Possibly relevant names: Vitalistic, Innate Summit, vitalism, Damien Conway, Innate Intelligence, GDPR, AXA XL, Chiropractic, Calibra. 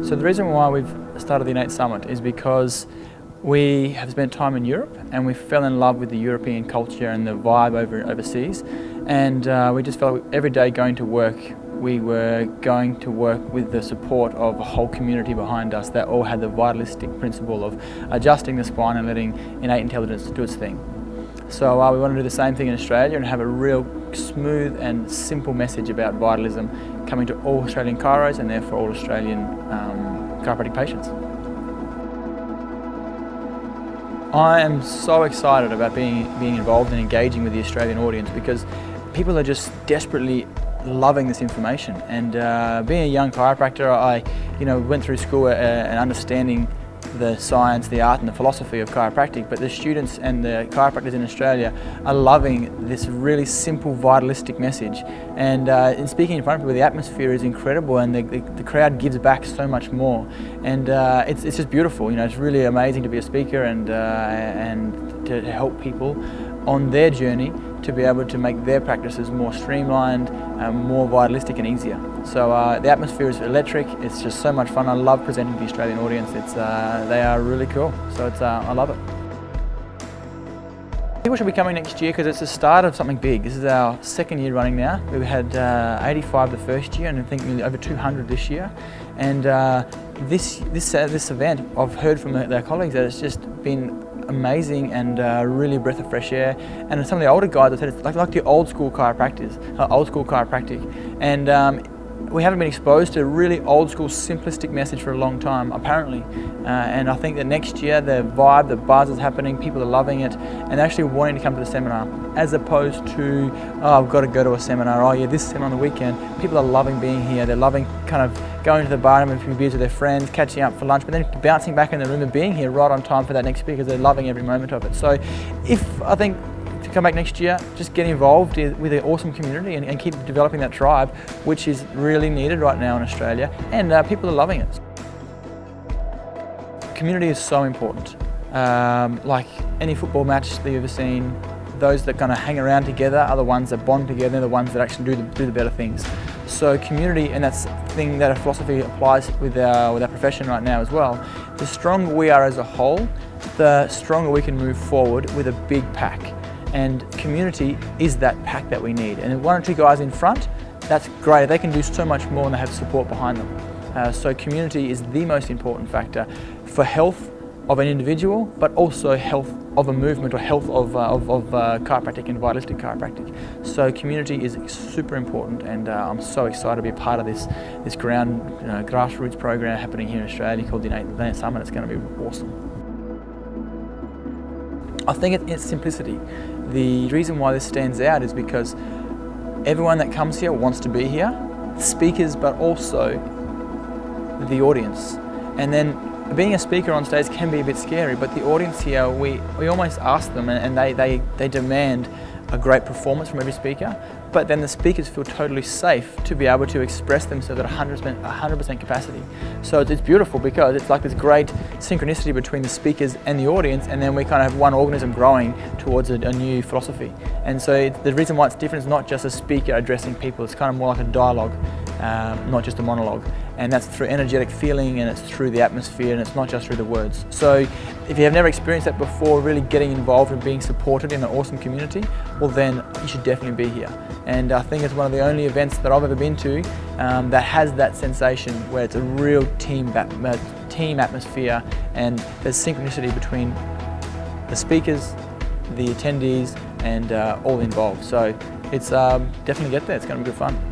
So the reason why we've started the Innate Summit is because we have spent time in Europe and we fell in love with the European culture and the vibe overseas, and we just felt every day going to work we were going to work with the support of a whole community behind us that all had the vitalistic principle of adjusting the spine and letting innate intelligence do its thing. So we want to do the same thing in Australia and have a real smooth and simple message about vitalism coming to all Australian chiros and therefore all Australian chiropractic patients. I am so excited about being involved and engaging with the Australian audience because people are just desperately loving this information. And being a young chiropractor, I went through school and understanding the science, the art and the philosophy of chiropractic, but the students and the chiropractors in Australia are loving this really simple vitalistic message, and in speaking in front of people the atmosphere is incredible and the crowd gives back so much more, and it's just beautiful. It's really amazing to be a speaker and to help people on their journey to be able to make their practices more streamlined, more vitalistic and easier. So the atmosphere is electric, it's just so much fun. I love presenting to the Australian audience. They are really cool, so I love it. People should be coming next year because it's the start of something big. This is our second year running now. We had 85 the first year and I think nearly over 200 this year. And this event, I've heard from their colleagues that it's just been amazing and really a breath of fresh air. And some of the older guys have said it's like the old school chiropractors, old school chiropractic, and we haven't been exposed to a really old school simplistic message for a long time apparently, and I think that next year the vibe, the buzz is happening, people are loving it and they're actually wanting to come to the seminar as opposed to, oh, I've got to go to a seminar, oh yeah, this seminar on the weekend. People are loving being here, they're loving kind of going to the bar and having a few beers with their friends, catching up for lunch, but then bouncing back in the room and being here right on time for that next speaker because they're loving every moment of it. So I think to come back next year, just get involved with an awesome community and keep developing that tribe, which is really needed right now in Australia, and people are loving it. Community is so important. Like any football match that you've ever seen, those that kind of hang around together are the ones that bond together, the ones that actually do the better things. So community, and that's the thing that our philosophy applies with our profession right now as well. The stronger we are as a whole, the stronger we can move forward with a big pack. And community is that pack that we need. And one or two guys in front, that's great. They can do so much more and they have support behind them. So community is the most important factor for health of an individual, but also health of a movement or health of chiropractic and vitalistic chiropractic. So community is super important, and I'm so excited to be a part of this grassroots program happening here in Australia called the Innate Summit. It's going to be awesome. I think it's simplicity. The reason why this stands out is because everyone that comes here wants to be here, speakers but also the audience. And then being a speaker on stage can be a bit scary, but the audience here, we almost ask them and they demand a great performance from every speaker, but then the speakers feel totally safe to be able to express themselves at 100% capacity. So it's beautiful because it's like this great synchronicity between the speakers and the audience, and then we kind of have one organism growing towards a new philosophy. And so the reason why it's different is not just a speaker addressing people, it's kind of more like a dialogue, not just a monologue. And that's through energetic feeling, and it's through the atmosphere, and it's not just through the words. So if you have never experienced that before, really getting involved and being supported in an awesome community, well then you should definitely be here. And I think it's one of the only events that I've ever been to that has that sensation where it's a real team atmosphere, and there's synchronicity between the speakers, the attendees and all involved. So it's definitely get there, it's going to be good fun.